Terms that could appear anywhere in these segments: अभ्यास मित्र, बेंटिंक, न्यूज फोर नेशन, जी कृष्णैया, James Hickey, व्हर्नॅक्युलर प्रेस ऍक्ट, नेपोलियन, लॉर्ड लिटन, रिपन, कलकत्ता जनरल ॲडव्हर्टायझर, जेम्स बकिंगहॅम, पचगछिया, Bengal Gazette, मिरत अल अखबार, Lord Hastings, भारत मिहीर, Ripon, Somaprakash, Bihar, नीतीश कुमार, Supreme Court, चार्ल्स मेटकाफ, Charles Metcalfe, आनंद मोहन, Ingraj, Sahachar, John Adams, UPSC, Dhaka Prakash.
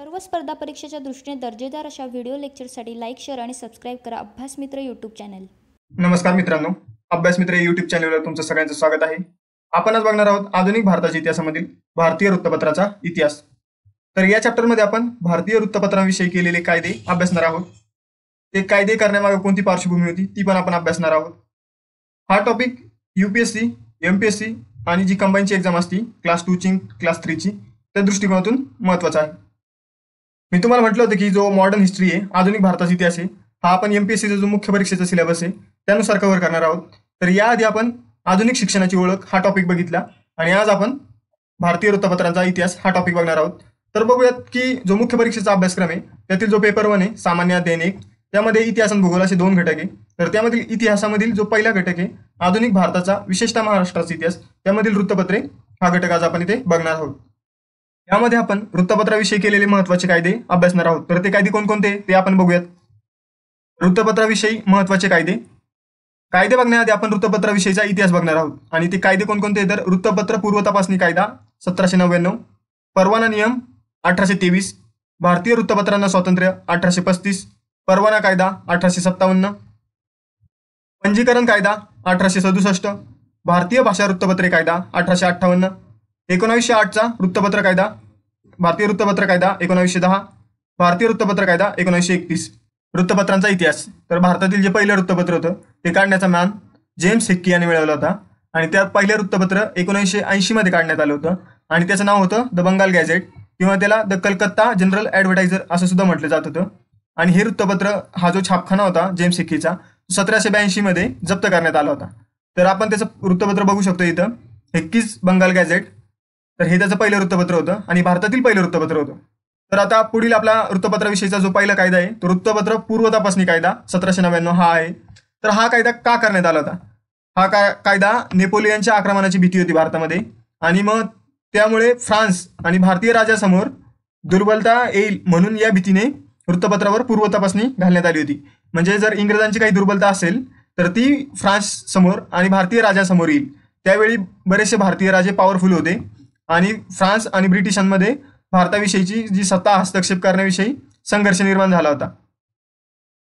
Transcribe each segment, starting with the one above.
सर्व स्पर्धा परीक्षेच्या दृष्टीने दर्जेदार अशा व्हिडिओ लेक्चरसाठी लाईक शेअर आणि सबस्क्राइब करा अभ्यास मित्र यूट्यूब चॅनल। नमस्कार मित्रांनो, अभ्यास मित्र यूट्यूब चॅनलवर तुमचं सगळ्यांचं स्वागत आहे। आपण आज बघणार आहोत आधुनिक भारताच्या इतिहासामधील भारतीय वृत्तपत्राचा इतिहास। तर या चॅप्टरमध्ये आपण भारतीय वृत्तपत्रांविषयी केलेले कायदे अभ्यासणार आहोत। ते कायदे करण्यामागे कोणती पार्श्वभूमी होती ती पण आपण अभ्यासणार आहोत। हा टॉपिक यूपीएससी एमपीएससी आणि जी कंबाईनची एक्झाम असते क्लास 2 ची क्लास 3 ची त्या दृष्टिकोनातून महत्त्वाचा आहे। मी तुम्हाला म्हटलं होतं की जो मॉडर्न हिस्ट्री आहे आधुनिक भारताचा इतिहास आहे हा आपण एमपीएससीचा जो मुख्य परीक्षेचा सिलेबस आहे त्यानुसार कव्हर करणार आहोत। तर याआधी आपण आधुनिक शिक्षणाची ओळख हा टॉपिक बघितला आणि आज आपण भारतीय वृत्तपत्रांचा इतिहास हा टॉपिक बघणार आहोत। तर बघूयात की जो मुख्य परीक्षेचा अभ्यासक्रम आहे त्यातील जो पेपर 1 आहे सामान्य दैनिक त्यामध्ये इतिहास आणि भूगोल असे दोन घटक आहे। तर त्यामधील इतिहासामधील जो पहिला घटक आहे आधुनिक भारताचा विशेषतः महाराष्ट्राचा इतिहास त्यामधील वृत्तपत्रे हा घटक आज आपण इथे बघणार आहोत। यामध्ये आपण वृत्तपत्राविषयी केलेले महत्त्वाचे कायदे अभ्यासणार आहोत। तर ते कायदे कोणकोणते ते आपण बघूयात। वृत्तपत्राविषयी महत्त्वाचे कायदे कायदे बघण्याआधी आपण वृत्तपत्राविषयीचा इतिहास बघणार आहोत आणि ते कायदे कोणकोणते तर वृत्तपत्र पूर्व तपासणी कायदा 1799, परवाना नियम 1823, भारतीय वृत्तपत्रांना स्वातंत्र्य 1835, परवाना कायदा 1857, पंजीकरण कायदा 1867, भारतीय भाषा वृत्तपत्रे कायदा 1858, 1908 वृत्तपत्र कायदा भारतीय वृत्तपत्र कायदा 1910, भारतीय वृत्तपत्र कायदा 1931। वृत्तपत्रांचा इतिहास तर भारतातील जे पहिले वृत्तपत्र होतं ते काढण्याचा मान जेम्स हिक्की यांनी मिळवला होता आणि त्या पहिले वृत्तपत्र 1980 मध्ये काढण्यात आलं होतं आणि त्याचं नाव होतं द बंगाल गॅझेट किंवा त्याला द कलकत्ता जनरल ॲडव्हर्टायझर असं सुद्धा म्हटलं जात होतं। आणि हे वृत्तपत्र हा जो छापखाना होता जेम्स हिक्कीचा 1782 मध्ये जप्त करण्यात आला होता। तर आपण त्याचं वृत्तपत्र बघू शकतो इथं हिक्कीज बंगाल गॅझेट। तर हे त्याचं पहिलं वृत्तपत्र होतं आणि भारतातील पहिलं वृत्तपत्र होतं। तर आता पुढील आपला वृत्तपत्राविषयीचा जो पहिला कायदा आहे तो वृत्तपत्र पूर्व तपासणी कायदा 1799 हा आहे। तर हा कायदा का करण्यात आला होता हा कायदा नेपोलियनच्या आक्रमणाची भीती होती भारतामध्ये आणि मग त्यामुळे फ्रान्स आणि भारतीय राजासमोर दुर्बलता येईल म्हणून या भीतीने वृत्तपत्रावर पूर्व तपासणी घालण्यात आली होती। म्हणजे जर इंग्रजांची काही दुर्बलता असेल तर ती फ्रान्स समोर आणि भारतीय राजासमोर येईल। त्यावेळी बरेचसे भारतीय राजे पॉवरफुल होते आणि फ्रान्स आणि ब्रिटिशांमध्ये भारताविषयीची जी सत्ता हस्तक्षेप करण्याविषयी संघर्ष निर्माण झाला होता।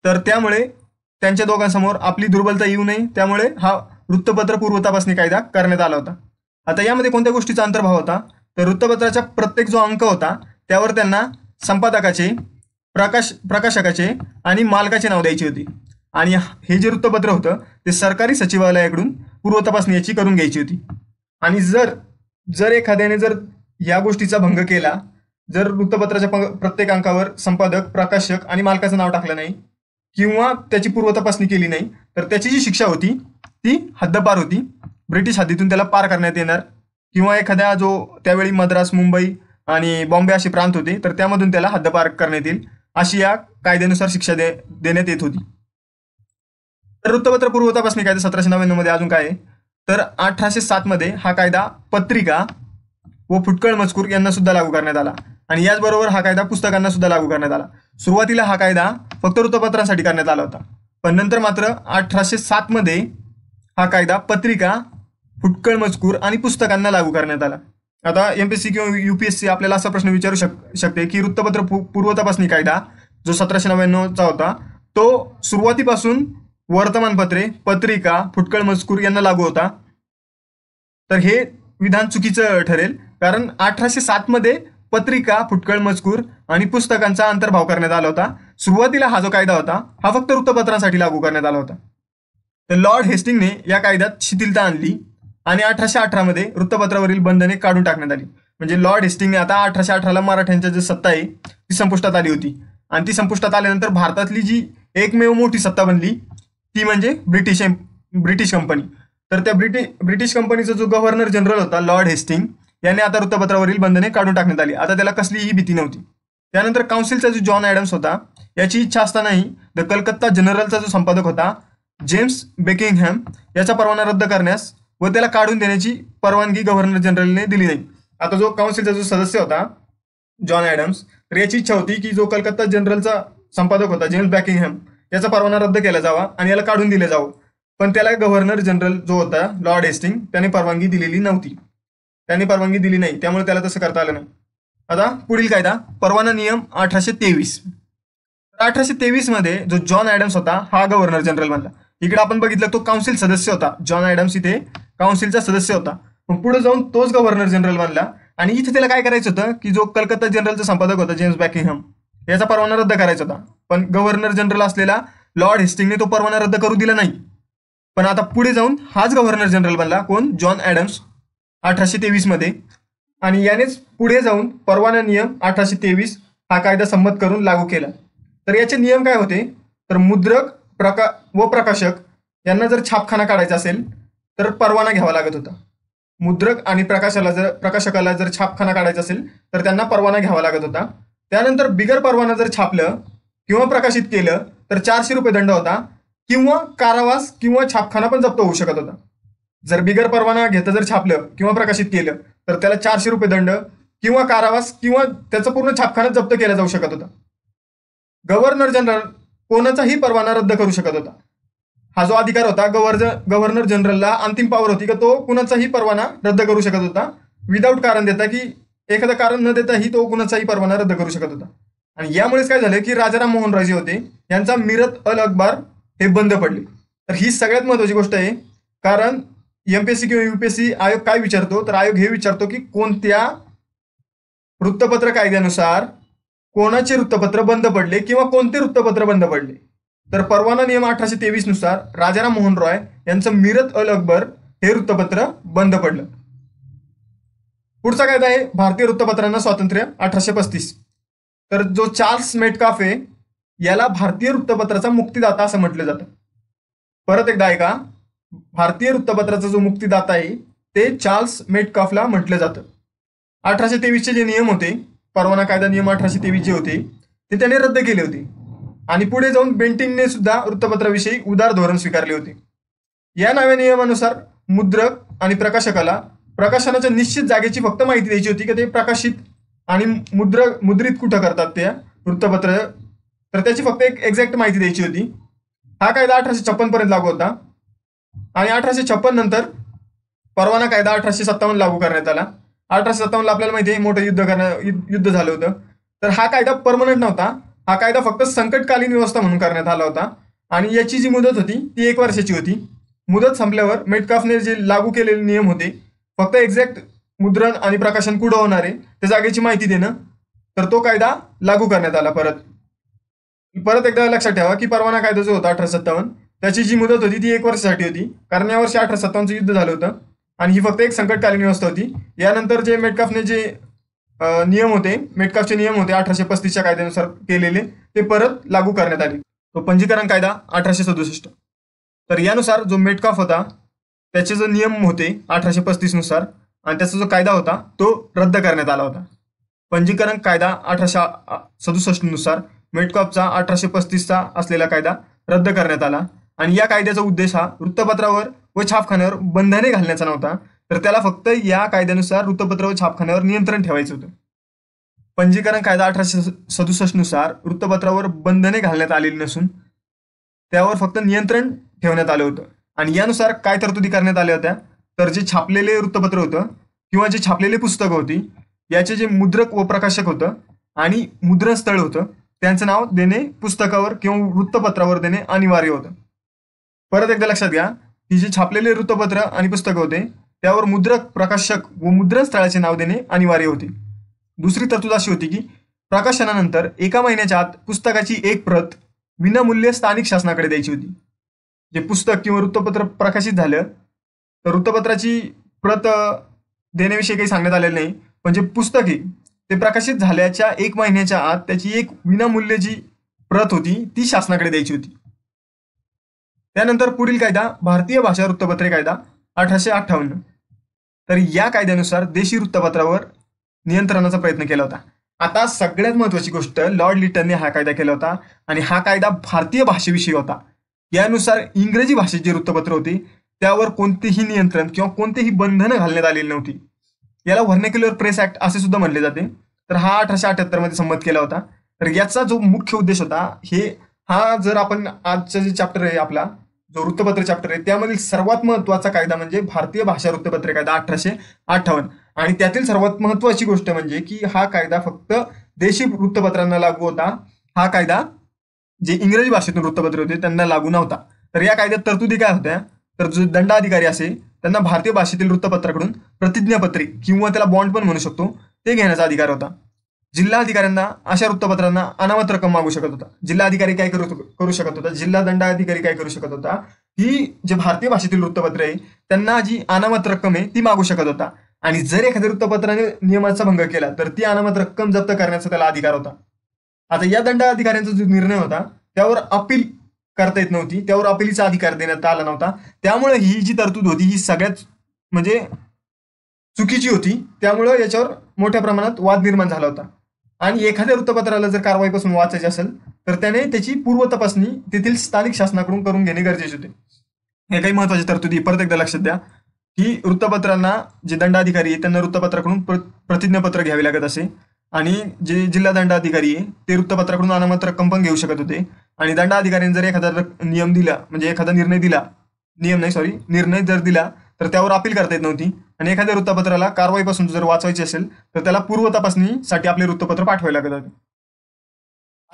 तर त्यामुळे त्यांच्या दोघांसमोर आपली दुर्बलता येऊ नये त्यामुळे हा वृत्तपत्र पूर्व तपासणी कायदा करण्यात आला होता। आता यामध्ये कोणत्या गोष्टीचा अंतर्भाव होता तर वृत्तपत्राचा प्रत्येक जो अंक होता त्यावर त्यांना संपादकाचे प्रकाशकाचे आणि मालकाचे नाव द्यायची होती आणि हे जे वृत्तपत्र होतं ते सरकारी सचिवालयाकडून पूर्व तपासणी याची करून घ्यायची होती। आणि जर एखाद्याने जर या गोष्टीचा भंग केला जर वृत्तपत्राच्या प्रत्येक अंकावर संपादक प्रकाशक आणि मालकाचं नाव टाकलं नाही किंवा त्याची पूर्व तपासणी केली नाही तर त्याची जी शिक्षा होती ती हद्दपार होती। ब्रिटिश हद्दीतून त्याला पार करण्यात येणार किंवा एखादा जो त्यावेळी मद्रास मुंबई आणि बॉम्बे असे प्रांत होते तर त्यामधून त्याला हद्दपार करण्यात येईल अशी या कायद्यानुसार शिक्षा देण्यात येत होती। तर वृत्तपत्र पूर्व तपासणी कायदा 1799 मध्ये अजून काय आहे तर 1807 मध्ये हा कायदा पत्रिका व फुटकळ मजकूर यांना सुद्धा लागू करण्यात आला आणि याचबरोबर हा कायदा पुस्तकांना सुद्धा लागू करण्यात आला। सुरुवातीला हा कायदा फक्त वृत्तपत्रांसाठी करण्यात आला होता पण नंतर मात्र 1807 मध्ये हा कायदा पत्रिका फुटकळ मजकूर आणि पुस्तकांना लागू करण्यात आला। आता एमपीएससी किंवा यूपीएससी आपल्याला असा प्रश्न विचारू शकते की वृत्तपत्र पूर्व तपासणी कायदा जो 1799चा होता तो सुरुवातीपासून वर्तमानपत्रे पत्रिका फुटकळ मजकूर यांना लागू होता। तर हे विधान चुकीचं ठरेल कारण 1807 मध्ये पत्रिका फुटकळ मजकूर आणि पुस्तकांचा अंतर्भाव करण्यात आला होता। सुरुवातीला हा जो कायदा होता हा फक्त वृत्तपत्रांसाठी लागू करण्यात आला होता। तर लॉर्ड हेस्टिंगने या कायद्यात शिथिलता आणली आणि 1818 मध्ये वृत्तपत्रावरील बंधने काढून टाकण्यात आली। म्हणजे लॉर्ड हेस्टिंगने आता 1818ला मराठ्यांच्या जी सत्ता आहे ती संपुष्टात आली होती आणि ती संपुष्टात आल्यानंतर भारतातली जी एकमेव मोठी सत्ता बनली ती म्हणजे ब्रिटिश कंपनी। तर त्या ब्रिटिश कंपनीचा जो गव्हर्नर जनरल होता लॉर्ड हेस्टिंग याने आता वृत्तपत्रावरील बंधने काढून टाकण्यात आली। आता त्याला कसलीही भीती नव्हती। त्यानंतर काउन्सिलचा जो जॉन ॲडम्स होता याची इच्छा असतानाही द कलकत्ता जनरलचा जो संपादक होता जेम्स बकिंगहॅम याचा परवाना रद्द करण्यास व त्याला काढून देण्याची परवानगी गव्हर्नर जनरलने दिली नाही। आता जो काउन्सिलचा जो सदस्य होता जॉन ॲडम्स तर याची इच्छा होती की जो कलकत्ता जनरलचा संपादक होता जेम्स बकिंगहॅम याचा परवाना रद्द केला जावा आणि याला काढून दिले जावं पण त्याला गव्हर्नर जनरल जो होता लॉर्ड हेस्टिंग त्याने परवानगी दिलेली नव्हती त्याने परवानगी दिली नाही त्यामुळे त्याला तसं करता आलं नाही। आता पुढील कायदा परवाना नियम 1823. तर 1823 मध्ये जो जॉन ॲडम्स होता हा गव्हर्नर जनरल बनला. इकडे आपण बघितलं तो काउन्सिल सदस्य होता, जॉन ॲडम्स इथे काउन्सिलचा सदस्य होता. मग पुढे जाऊन तोच गव्हर्नर जनरल बनला आणि इथे त्याला काय करायचं होतं की जो कलकत्ता जनरलचा संपादक होता जेम्स बॅकिंगहम याचा परवाना रद्द करायचा होता, पण गव्हर्नर जनरल असलेला लॉर्ड हेस्टिंगने तो परवाना रद्द करू दिला नाही. पण आता पुढे जाऊन हाच गव्हर्नर जनरल बनला कोण, जॉन ॲडम्स 1823 मध्ये, आणि यानेच पुढे जाऊन परवाना नियम 1823 हा कायदा संमत करून लागू केला. तर याचे नियम काय होते, तर मुद्रक व प्रकाशक यांना जर छापखाना काढायचा असेल तर परवाना घ्यावा लागत होता. मुद्रक आणि प्रकाशकाला जर छापखाना काढायचा असेल तर त्यांना परवाना घ्यावा लागत होता. त्यानंतर बिगर परवाना जर छापलं किंवा प्रकाशित केलं तर ₹400 दंड होता किंवा कारावास किंवा छापखाना पण जप्त होऊ शकत होता. जर बिगर परवाना घेता जर छापलं किंवा प्रकाशित केलं तर त्याला ₹400 दंड किंवा कारावास किंवा त्याचा पूर्ण छापखाना जप्त केला जाऊ शकत होता. गव्हर्नर जनरल कोणाचाही परवाना रद्द करू शकत होता. हा जो अधिकार होता गव्हर्नर जनरलला अंतिम पावर होती का तो कुणाचाही परवाना रद्द करू शकत होता विदाऊट कारण देता, की एखादा कारण न देताही तो कुणाचाही परवाना रद्द करू शकत होता. आणि यामुळेच काय झालं की राजाराम मोहन रॉय जे होते यांचा मिरत अल अखबार हे बंद पडले. तर ही सगळ्यात महत्त्वाची गोष्ट आहे, कारण MPSC किंवा UPSC आयोग काय विचारतो, तर आयोग हे विचारतो की कोणत्या वृत्तपत्र कायद्यानुसार कोणाचे वृत्तपत्र बंद पडले किंवा कोणते वृत्तपत्र बंद पडले. तर परवाना नियम 1823 नुसार राजाराम मोहन रॉय यांचं मिरत अल अखबार हे वृत्तपत्र बंद पडलं. पुढचा कायदा आहे भारतीय वृत्तपत्रांना स्वातंत्र्य 1835. तर जो चार्ल्स मेटकाफे याला भारतीय वृत्तपत्राचा मुक्तीदाता असं म्हटलं जातं. परत एकदा ऐका, भारतीय वृत्तपत्राचा जो मुक्तीदाता आहे ते चार्ल्स मेटकाफला म्हटलं जातं. 1823 जे नियम होते, परवाना कायदा नियम 1823 जे होते ते त्याने रद्द केले होते आणि पुढे जाऊन बेंटिंकने सुद्धा वृत्तपत्राविषयी उदार धोरण स्वीकारले होते. या नव्या नियमानुसार मुद्रक आणि प्रकाशकाला प्रकाशनाच्या निश्चित जागेची फक्त माहिती द्यायची होती की ते प्रकाशित आणि मुद्रित कुठं करतात त्या वृत्तपत्र, तर त्याची फक्त एक एक्झॅक्ट माहिती द्यायची होती. हा कायदा 1856 पर्यंत लागू होता आणि 1856 नंतर परवाना कायदा 1857 लागू करण्यात आला. 1857 आपल्याला माहिती आहे मोठं युद्ध झालं होतं. तर हा कायदा परमनंट नव्हता, हा कायदा फक्त संकटकालीन व्यवस्था म्हणून करण्यात आला होता आणि याची जी मुदत होती ती 1 वर्षाची होती. मुदत संपल्यावर मेटकाफने जे लागू केलेले नियम होते फक्त एक्झॅक्ट मुद्रण आणि प्रकाशन कुठं होणार आहे त्या जागेची माहिती देणं, तर तो कायदा लागू करण्यात आला. परत एकदा लक्षात ठेवा की परवाना कायदा जो होता 1857 त्याची जी मुदत होती ती 1 वर्षासाठी होती, कारण यावर्षी 1857चं युद्ध झालं होतं आणि ही फक्त एक संकटकालीन व्यवस्था होती. यानंतर जे मेटकाफने जे नियम होते, मेटकाफचे नियम होते 1835च्या कायद्यानुसार केलेले, ते परत लागू करण्यात आले. तो पंजीकरण कायदा 1867. तर यानुसार जो मेटकाफ होता त्याचे जो नियम होते 1835 नुसार आणि त्याचा जो कायदा होता तो रद्द करण्यात आला होता. पंजीकरण कायदा 1867 नुसार मेटकाफचा 1835चा असलेला कायदा रद्द करण्यात आला आणि या कायद्याचा उद्देश हा वृत्तपत्रावर व छापखान्यावर बंधने घालण्याचा नव्हता, तर त्याला फक्त या कायद्यानुसार वृत्तपत्र व छापखान्यावर नियंत्रण ठेवायचं होतं. पंजीकरण कायदा 1867 नुसार वृत्तपत्रावर बंधने घालण्यात आलेली नसून त्यावर फक्त नियंत्रण ठेवण्यात आलं होतं आणि यानुसार काय तरतुदी करण्यात आल्या होत्या, तर जे छापलेले वृत्तपत्र होतं किंवा जे छापलेली पुस्तकं होती याचे जे मुद्रक व प्रकाशक होतं आणि मुद्रणस्थळ होतं त्यांचं नाव देणे पुस्तकावर किंवा वृत्तपत्रावर देणे अनिवार्य होतं. परत एकदा लक्षात घ्या की जे छापलेले वृत्तपत्र आणि पुस्तकं होते त्यावर मुद्रक, प्रकाशक व मुद्रणस्थळाचे नाव देणे अनिवार्य होते. दुसरी तरतूद अशी होती की प्रकाशनानंतर 1 महिन्याच्या आत पुस्तकाची 1 प्रत विनामूल्य स्थानिक शासनाकडे द्यायची होती. जे पुस्तक किंवा वृत्तपत्र प्रकाशित झालं तर वृत्तपत्राची प्रत देण्याविषयी काही सांगण्यात आलेलं नाही, पण जे पुस्तक आहे ते प्रकाशित झाल्याच्या 1 महिन्याच्या आत त्याची 1 विनामूल्य जी प्रत होती ती शासनाकडे द्यायची होती. त्यानंतर पुढील कायदा भारतीय भाषा वृत्तपत्रे कायदा 1858. तर या कायद्यानुसार देशी वृत्तपत्रावर नियंत्रणाचा प्रयत्न केला होता. आता सगळ्यात महत्त्वाची गोष्ट, लॉर्ड लिटनने हा कायदा केला होता आणि हा कायदा भारतीय भाषेविषयी होता. यानुसार इंग्रजी भाषेत जे वृत्तपत्र होते त्यावर कोणतेही नियंत्रण किंवा कोणतेही बंधनं घालण्यात आलेली नव्हती. याला व्हर्नॅक्युलर प्रेस ऍक्ट असे सुद्धा म्हटले जाते. तर हा 1878 मध्ये संमत केला होता. तर याचा जो मुख्य उद्देश होता जर आपण आजचा जे चॅप्टर आहे आपला जो वृत्तपत्र चॅप्टर आहे त्यामधील सर्वात महत्त्वाचा कायदा म्हणजे भारतीय भाषा वृत्तपत्र कायदा 1858. आणि त्यातील सर्वात महत्वाची गोष्ट म्हणजे की हा कायदा फक्त देशी वृत्तपत्रांना लागू होता, हा कायदा जे इंग्रजी भाषेतून वृत्तपत्र होते त्यांना लागू नव्हता। तर या कायद्यात तरतुदी काय होत्या, तर जो दंडाधिकारी असे त्यांना भारतीय भाषेतील वृत्तपत्राकडून प्रतिज्ञापत्रे किंवा त्याला बॉन्ड पण म्हणू शकतो ते घेण्याचा अधिकार होता। जिल्हा अधिकाऱ्यांना अशा वृत्तपत्रांना अनामत रक्कम मागू शकत होता। जिल्हा अधिकारी काय करू शकत होता, जिल्हा दंडाधिकारी काय करू शकत होता, ही जे भारतीय भाषेतील वृत्तपत्र आहे त्यांना जी अनामत रक्कम आहे ती मागू शकत होता। आणि जर एखाद्या वृत्तपत्राने नियमाचा भंग केला तर ती अनामत रक्कम जप्त करण्याचा त्याला अधिकार होता। आता या दंडाधिकाऱ्यांचा जो निर्णय होता त्यावर अपील करता येत नव्हती, त्यावर अपिलीचा अधिकार देण्यात आला नव्हता, त्यामुळे ही जी तरतूद होती ही सगळ्यात म्हणजे चुकीची होती। त्यामुळे याच्यावर मोठ्या प्रमाणात वाद निर्माण झाला होता। आणि एखाद्या वृत्तपत्राला जर कारवाईपासून वाचायचे असेल तर त्याने त्याची पूर्व तपासणी तेथील स्थानिक शासनाकडून करून घेणे गरजेचे होते। हे काही महत्त्वाची तरतुदी परत एकदा लक्षात द्या की वृत्तपत्रांना जे दंडाधिकारी आहे त्यांना वृत्तपत्राकडून प्रतिज्ञापत्र घ्यावे लागत असे आणि जे जिल्हा दंडाधिकारी आहे ते वृत्तपत्राकडून अनामत रक्कम पण घेऊ शकत होते। आणि दंडाधिकाऱ्यांनी जर एखादा नियम दिला म्हणजे एखादा निर्णय दिला, नियम नाही सॉरी निर्णय जर दिला तर त्यावर अपील करता येत नव्हती। आणि एखाद्या वृत्तपत्राला कारवाईपासून जर वाचवायची असेल तर त्याला पूर्व तपासणीसाठी आपले वृत्तपत्र पाठवावे लागत होते।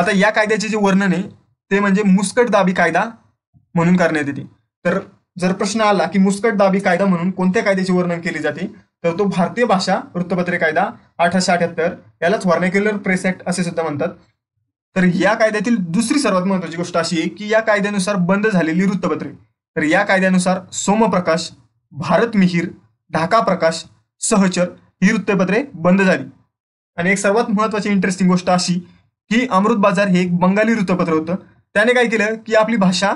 आता या कायद्याचे जे वर्णन आहे ते म्हणजे मुस्कट दाबी कायदा म्हणून करण्यात येते। तर जर प्रश्न आला की मुस्कट दाबी कायदा म्हणून कोणत्या कायद्याचे वर्णन केले जाते तर तो भारतीय भाषा वृत्तपत्रे कायदा 1878 यालाच व्हर्नॅक्युलर प्रेस ऍक्ट असे सुद्धा म्हणतात। तर या कायद्यातील दुसरी सर्वात महत्त्वाची गोष्ट अशी आहे की या कायद्यानुसार बंद झालेली वृत्तपत्रे, तर या कायद्यानुसार सोमप्रकाश, भारत मिहीर, ढाका प्रकाश, सहचर ही वृत्तपत्रे बंद झाली। आणि एक सर्वात महत्त्वाची इंटरेस्टिंग गोष्ट अशी की अमृत बाजार हे एक बंगाली वृत्तपत्र होतं। त्याने काय केलं की आपली भाषा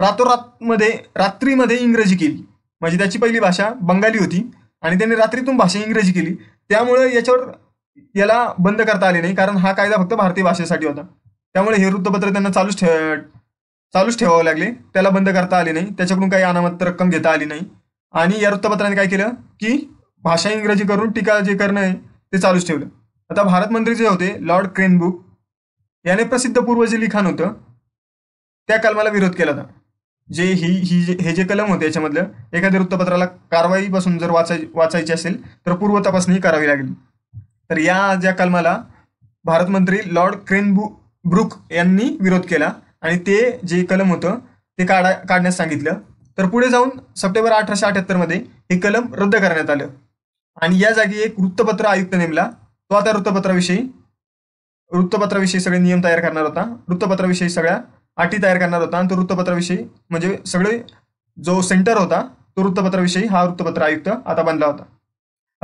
रात्रीमध्ये इंग्रजी केली, म्हणजे त्याची पहिली भाषा बंगाली होती आणि त्याने रात्रीतून भाषा इंग्रजी केली। त्यामुळे याच्यावर याला बंद करता आले नाही कारण हा कायदा फक्त भारतीय भाषेसाठी होता। त्यामुळे हे वृत्तपत्र त्यांना चालूच ठेवावं लागले, त्याला बंद करता आले नाही, त्याच्याकडून काही अनामत रक्कम घेता आली नाही। आणि या वृत्तपत्राने काय केलं की भाषा इंग्रजी करून टीका जे करणं आहे ते चालूच ठेवलं। आता भारत मंत्री जे होते लॉर्ड क्रेनब्रुक याने प्रसिद्ध पूर्व जे लिखाण होतं त्या कलमाला विरोध केला होता। जे हे जे कलम होते याच्यामधलं एखाद्या वृत्तपत्राला कारवाईपासून जर वाचायची असेल तर पूर्व तपासणी करावी लागेल। तर या ज्या कलमाला भारत मंत्री लॉर्ड क्रेनब्रुक यांनी विरोध केला आणि ते जे कलम होतं ते काढण्यास सांगितलं। तर पुढे जाऊन सप्टेंबर 1878 मध्ये हे कलम रद्द करण्यात आलं आणि या जागी एक वृत्तपत्र आयुक्त नेमला। तो आता वृत्तपत्राविषयी सगळे नियम तयार करणार होता, वृत्तपत्राविषयी सगळ्या अटी तयार करणार होता। आणि तो वृत्तपत्राविषयी म्हणजे सगळे जो सेंटर होता तो वृत्तपत्राविषयी हा वृत्तपत्र आयुक्त आता बनला होता।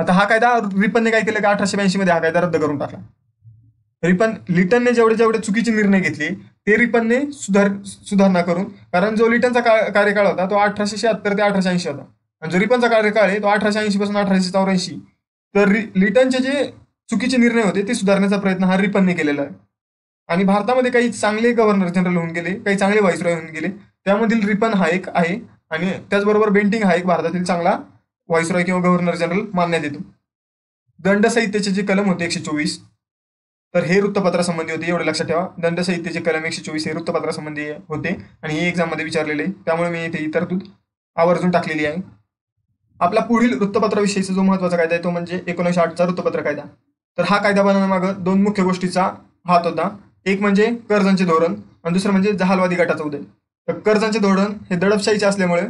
आता हा कायदा रिपनने काय केलं की 1882 मध्ये हा कायदा रद्द करून टाकला। रिपन लिटनने जेवढे चुकीचे निर्णय घेतले ते रिपनने सुधारणा करून, कारण जो लिटनचा कार्यकाळ होता तो 1876 ते 1880 होता आणि जो रिपनचा कार्यकाळ आहे तो 1880 पासून 1884। तर लिटनचे जे चुकीचे निर्णय होते ते सुधारण्याचा प्रयत्न हा रिपनने केलेला आहे। आणि भारतामध्ये काही चांगले गव्हर्नर जनरल होऊन गेले, काही चांगले व्हाईसरॉय होऊन गेले, त्यामधील रिपन हा एक आहे आणि त्याचबरोबर बेंटिंक हा एक भारतातील चांगला व्हाईसरॉय किंवा गव्हर्नर जनरल मानण्यात येतो। दंड संहितेचे जे कलम होते 124, तर हे वृत्तपत्रासंबंधी होते, एवढे लक्षात ठेवा। दंड संहितेचे कलम 124 हे वृत्तपत्रासंबंधी होते आणि हे एक्झाममध्ये विचारलेले, त्यामुळे मी इथे ही तरतूद आवर्जून टाकलेली आहे। आपला पुढील वृत्तपत्राविषयीचा जो महत्त्वाचा कायदा आहे तो म्हणजे 1908चा वृत्तपत्र कायदा। तर हा कायदा बनवण्यामागं दोन मुख्य गोष्टीचा हात होता, एक म्हणजे कर्जांचे धोरण आणि दुसरं म्हणजे जहालवादी गटाचा उदय। तर कर्जांचे धोरण हे दडपशाहीचे असल्यामुळे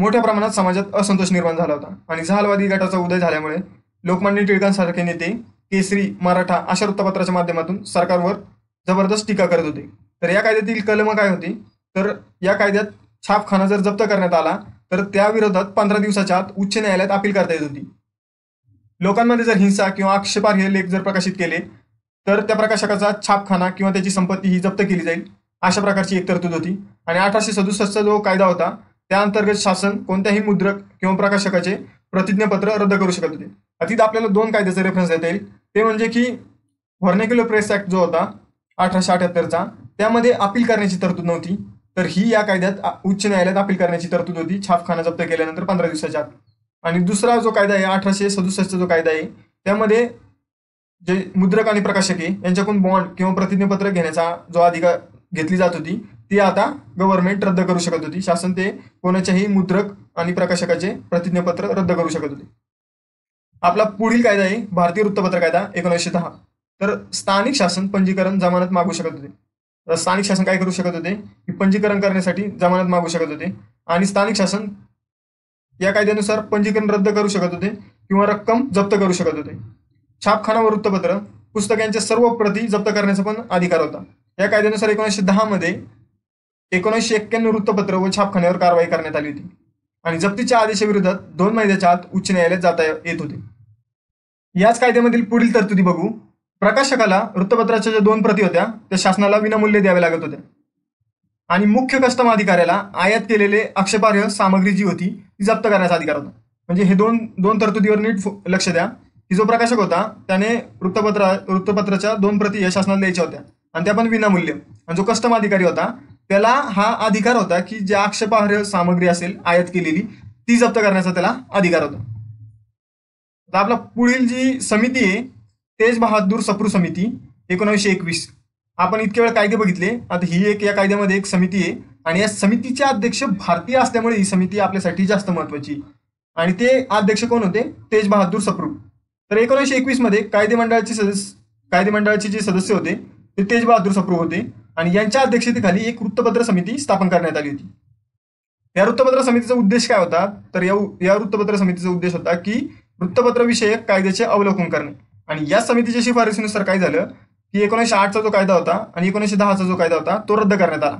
मोठ्या प्रमाणात समाजात असंतोष निर्माण झाला होता आणि जहालवादी गटाचा उदय झाल्यामुळे लोकमान्य टिळकांसारखे नेते केसरी, मराठा अशा वृत्तपत्राच्या माध्यमातून सरकारवर जबरदस्त टीका करत होते। तर या कायद्यातील कलमं काय होती, तर या कायद्यात छापखाना जर जप्त करण्यात आला तर त्याविरोधात 15 दिवसाच्या आत उच्च न्यायालयात अपील करता येत होती। लोकांमध्ये जर हिंसा किंवा आक्षेपार्ह लेख जर प्रकाशित केले तर त्या प्रकाशकाचा छापखाना किंवा त्याची संपत्ती ही जप्त केली जाईल, अशा प्रकारची एक तरतूद होती। आणि 1867चा जो कायदा होता त्याअंतर्गत शासन कोणत्याही मुद्रक किंवा प्रकाशकाचे प्रतिज्ञापत्र रद्द करू शकत होते। अतित आपल्याला दोन कायद्याचा रेफरन्स देता येईल, ते म्हणजे की व्हर्नॅक्युलर प्रेस ऍक्ट जो होता 1878चा त्यामध्ये अपील करण्याची तरतूद नव्हती, तर ही या कायद्यात उच्च न्यायालयात अपील करण्याची तरतूद होती छापखाना जप्त केल्यानंतर 15 दिवसाच्या आत। आणि दुसरा जो कायदा आहे 1867चा जो कायदा आहे त्यामध्ये जे मुद्रक आणि प्रकाशक आहे यांच्याकडून बॉन्ड किंवा प्रतिज्ञापत्र घेण्याचा जो अधिकार घेतली जात होती ती आता गव्हर्नमेंट रद्द करू शकत होती, शासन ते कोणाच्याही मुद्रक आणि प्रकाशकाचे प्रतिज्ञापत्र रद्द करू शकत होते। आपला पुढील कायदा आहे भारतीय वृत्तपत्र कायदा 1910. तर स्थानिक शासन पंजीकरण जमानत मागू शकत होते. तर स्थानिक शासन काय करू शकत होते की पंजीकरण करण्यासाठी जमानत मागू शकत होते आणि स्थानिक शासन या कायद्यानुसार पंजीकरण रद्द करू शकत होते किंवा रक्कम जप्त करू शकत होते. छापखाना व वृत्तपत्र पुस्तकांच्या सर्व प्रती जप्त करण्याचा पण अधिकार होता. या कायद्यानुसार 1910 मध्ये 1991 वृत्तपत्र व छापखान्यावर कारवाई करण्यात आली होती आणि जप्तीच्या आदेशाविरोधात 2 महिन्याच्या आत उच्च न्यायालयात जाता येत होते. याच कायद्यामधील पुढील तरतुदी बघू. प्रकाशकाला वृत्तपत्राच्या ज्या 2 प्रती होत्या त्या शासनाला विनामूल्य द्याव्या लागत होत्या आणि मुख्य कस्टम अधिकाऱ्याला आयात केलेले आक्षेपार्ह सामग्री जी होती ती जप्त करण्याचा अधिकार होता. म्हणजे हे दोन तरतुदीवर नीट लक्ष द्या की जो प्रकाशक होता त्याने वृत्तपत्राच्या 2 प्रती या शासनाला द्यायच्या होत्या आणि त्या पण विनामूल्य. आणि जो कस्टम अधिकारी होता त्याला हा अधिकार होता की ज्या आक्षेपार्ह सामग्री असेल आयात केलेली ती जप्त करण्याचा त्याला अधिकार होता. आता आपला पुढील जी समिती आहे तेज बहादूर सप्रू समिती 1921. आपण इतके वेळ कायदे बघितले. आता ही या कायद्यामध्ये एक समिती आहे आणि या समितीचे अध्यक्ष भारतीय असल्यामुळे ही समिती आपल्यासाठी जास्त महत्वाची आणि ते अध्यक्ष कोण होते तेज बहादूर सप्रू. तर 1921 मध्ये कायदेमंडळाचे जे सदस्य होते ते तेज बहादूर सप्रू होते आणि यांच्या अध्यक्षतेखाली एक वृत्तपत्र समिती स्थापन करण्यात आली होती. या वृत्तपत्र समितीचा उद्देश काय होता तर या वृत्तपत्र समितीचा उद्देश होता की वृत्तपत्र विषयक कायद्याचे अवलोकन करणे. आणि या समितीच्या शिफारसीनुसार काय झालं की 1908चा जो कायदा होता आणि 1910चा जो कायदा होता तो रद्द करण्यात आला.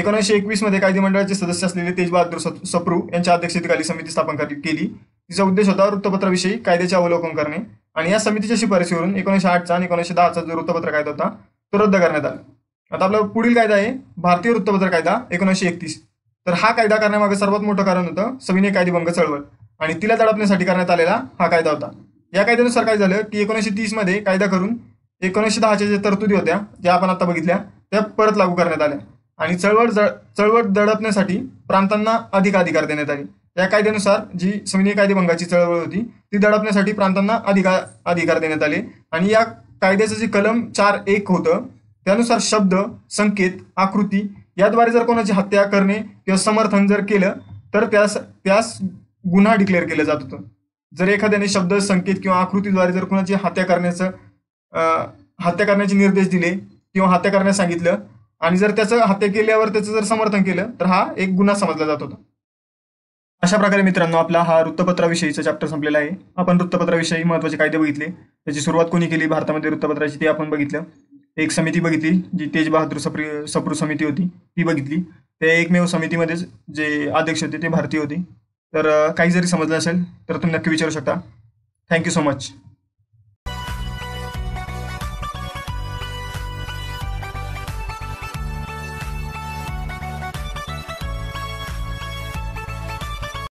1921 मध्ये कायदेमंडळाचे सदस्य असलेले तेज बहादूर सप्रू यांच्या अध्यक्षतेखाली समिती स्थापन केली. तिचा उद्देश होता वृत्तपत्राविषयी कायद्याचे अवलोकन करणे आणि या समितीच्या शिफारसीवरून 1908चा आणि 1910चा जो वृत्तपत्र कायदा होता तो रद्द करण्यात आला. आता आपला पुढील कायदा आहे भारतीय वृत्तपत्र कायदा 1931. तर हा कायदा करण्यामागे सर्वात मोठं कारण होतं सविनय कायदेभंग चळवळ आणि तिला दडपण्यासाठी करण्यात आलेला हा कायदा होता. या कायद्यानुसार काय झालं की 1930 मध्ये कायदा करून 1910च्या ज्या तरतुदी होत्या ज्या आपण आता बघितल्या त्या परत लागू करण्यात आल्या आणि चळवळ दडपण्यासाठी प्रांतांना अधिक अधिकार देण्यात आले. या कायद्यानुसार जी सविनय कायदेभंगाची चळवळ होती ती दडपण्यासाठी प्रांतांना अधिकार देण्यात आले आणि या कायद्याचं जे कलम 4(1) होतं त्यानुसार शब्द, संकेत, आकृती याद्वारे जर कोणाची हत्या करणे किंवा समर्थन जर केलं तर त्यास गुन्हा डिक्लेअर केलं जात होतं. जर एखाद्याने शब्द, संकेत किंवा आकृतीद्वारे जर कोणाची हत्या करण्याचे निर्देश दिले किंवा हत्या करण्यास सांगितलं आणि जर त्याचं हत्या केल्यावर त्याचं जर समर्थन केलं तर हा एक गुन्हा समजला जात होता. अशा प्रकारे मित्रांनो आपला हा वृत्तपत्राविषयीचा चॅप्टर संपलेला आहे. आपण वृत्तपत्राविषयी महत्त्वाचे कायदे बघितले. त्याची सुरुवात कोणी केली भारतामध्ये वृत्तपत्राची ते आपण बघितलं. एक समिती बघितली जी तेज बहादूर सप्रू समिती होती ती बघितली. त्या एकमेव समितीमध्ये जे अध्यक्ष होते ते भारतीय होते. तर काही जरी समजलं असेल तर तुम्ही नक्की विचारू शकता. Thank you so much.